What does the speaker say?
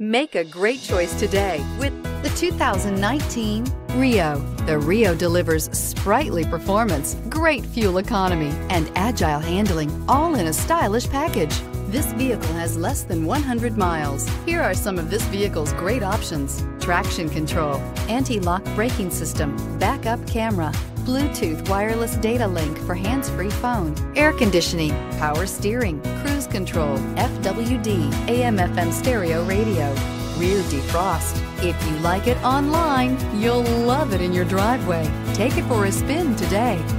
Make a great choice today with the 2019 Rio. The Rio delivers sprightly performance, great fuel economy, and agile handling, all in a stylish package. This vehicle has less than 100 miles. Here are some of this vehicle's great options: traction control, anti-lock braking system, backup camera, Bluetooth wireless data link for hands-free phone, air conditioning, power steering, cruise control, FWD, AM/FM stereo radio, rear defrost. If you like it online, you'll love it in your driveway. Take it for a spin today.